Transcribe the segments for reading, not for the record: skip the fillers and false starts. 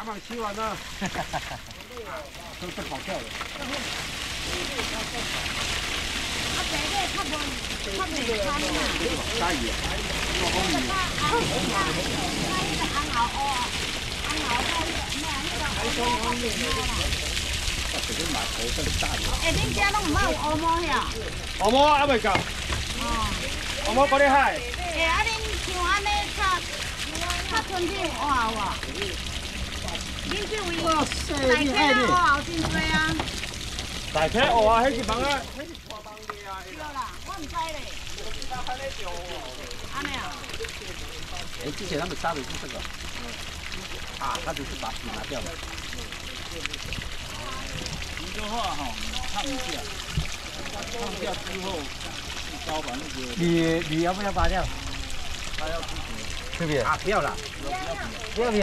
还没洗完呢，都跑掉了。恁家拢唔冇有乌毛呀？乌毛还未够。哦。乌毛嗰啲海。哎，啊恁像安尼插春天有乌后啊？ 你这位大溪啊，乌后真多啊！大溪乌啊，迄是房啊，迄是拖房地啊。对啦，我唔知嘞。安尼啊？哎，之前他们杀的是这个。啊，他就是把皮拿掉了。你的话哈，烫一下，烫掉之后，刀把那个。你要不要拔掉？他要不皮。啊，不要了。不要皮。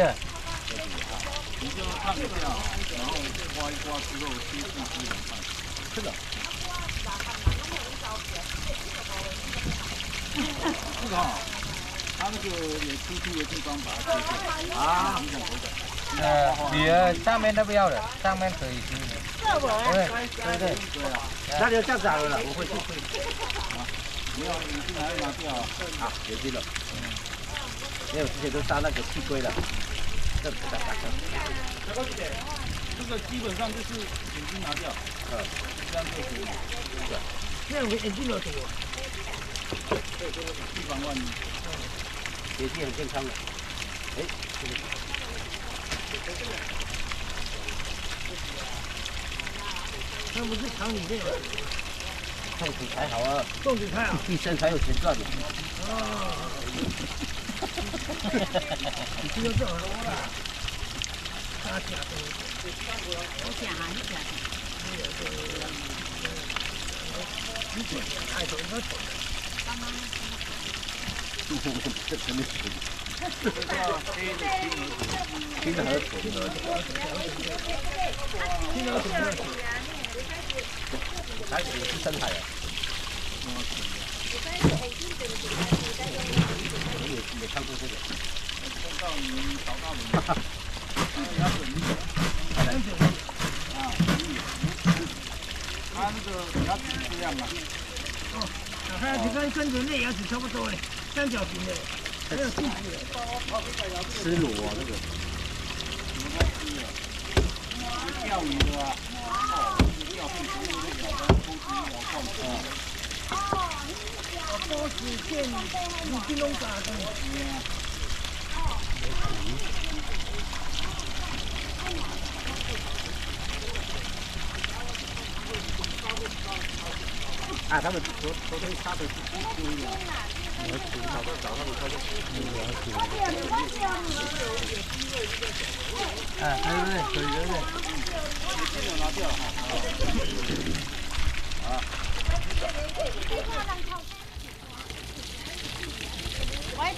你就烫一下，然后刮一刮之后，切片切两半。这个。这个啊，他那个有出去的地方把它切掉。啊。你上面都不要了，上面可以吃。这我。对对对啊，那就这样了，我会做。啊，没有，你进来拿掉啊，有机了。没有，之前都杀那个气龟了。 这个基本上就是眼睛拿掉，这样就可以了。那我眼睛有多？对，这个100万，眼睛很健康的。哎，这个。那不是厂里面的，种植才好啊，种植才好，一生才有钱赚的。哦。 你就走路了，他吃多，我吃还是吃。你做太多，我做。刚刚。这真的是。听着还是听着。听着听着。还是是生态啊。 没看过这个。到你找到你。哈哈。要准备。啊，它那个牙齿这样嘛。哦，还有你看跟人类牙齿差不多嘞，三角形的，还有柱子的。吃螺啊，那个。什么东西啊？钓鱼的啊。哦，钓鱼的那个小竿，钩子要放松。 啊，他们昨天杀的是乌鸦，哎，对，这个拿掉哈，啊。 我爱炒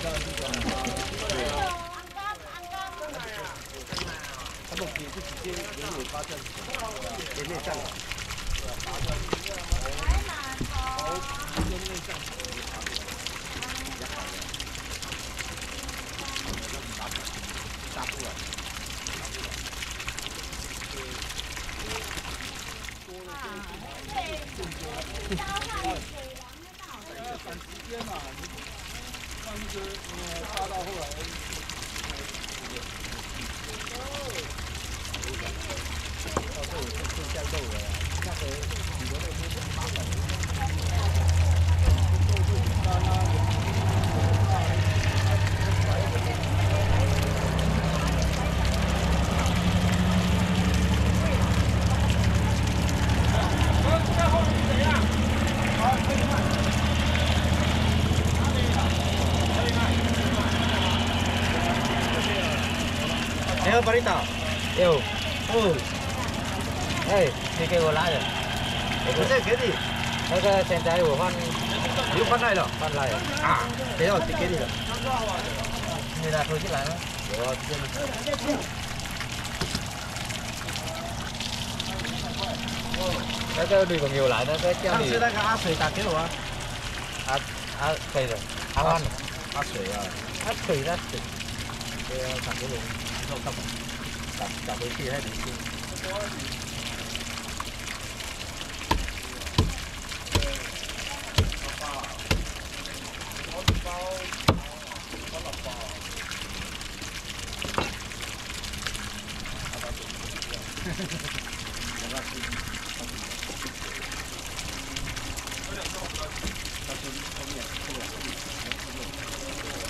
他的地方，对啊。他们也是直接连尾巴这样，连内脏，对啊，拔掉。头跟内脏比较好的，拿出来，拿出来。 赶时间嘛，让那个杀到后来。到这里就下肉了，下回你们那边就麻烦了。肉就简单啦，在后面怎样？好，可以慢。 Saya balik tak? Yo, oh, hey, thì kêu lá rồi. Cái xe cái gì? Nó cái sen trái của con. Yêu con này rồi. Con này. À, thế rồi thì cái gì rồi? Người ta thôi chứ lại nó. Cái đi còn nhiều lại nó cái treo gì? Ăn sủi tạt cái đồ á. À, sủi rồi. Ăn ăn. Ăn sủi rồi. Ăn sủi ra sủi. Cái tạt cái đồ. Không tập. Tập cái gì hay đấy.那个根啊，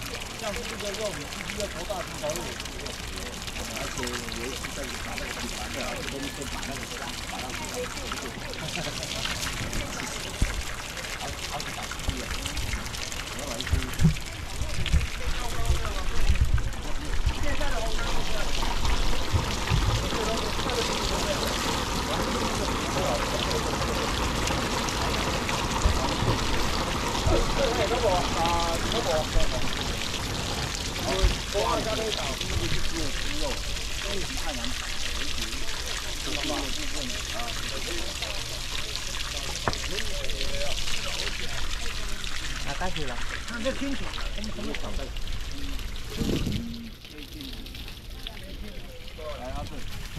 咩啊？跳过去，根好食。无啦，我无啊。你爱何里？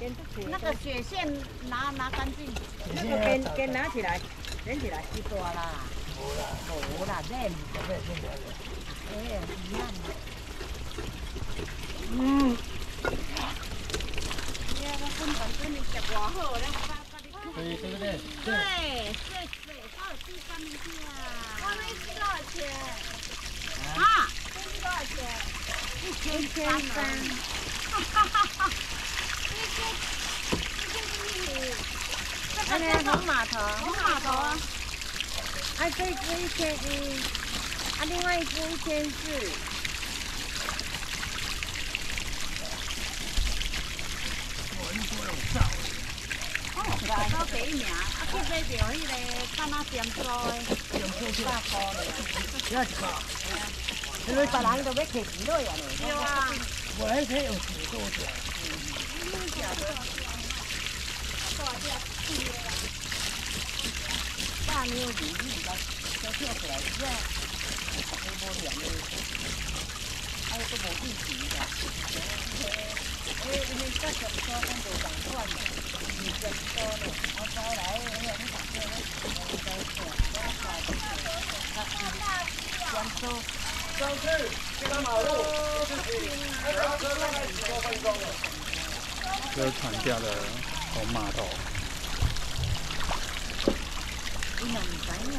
根不甜。那个血线拿干净。那个根拿起来，卷起来，太大啦。无啦，无啦，嫩。哎，嫩。这个是红码头，红码头啊！啊，这一只1,100，啊，另外一只1,400。我一说有照。哦，是啊，到第一名，啊，去买着迄个干那咸酥的，大块的。也是吧？对啊。你们别人都买几斤了呀？对啊。我那天有几多条？嗯，几多条？ 大牛鱼比较跳起来，现在直播两个，还有个某地区的，因为这个不说跟着长惯了，你跟说了，我招来，我打过来，我招过，我打过来，他先收，上去，这条马路自己，然后再来几多分钟了，这是船钓的红码头。 你哪里来呀？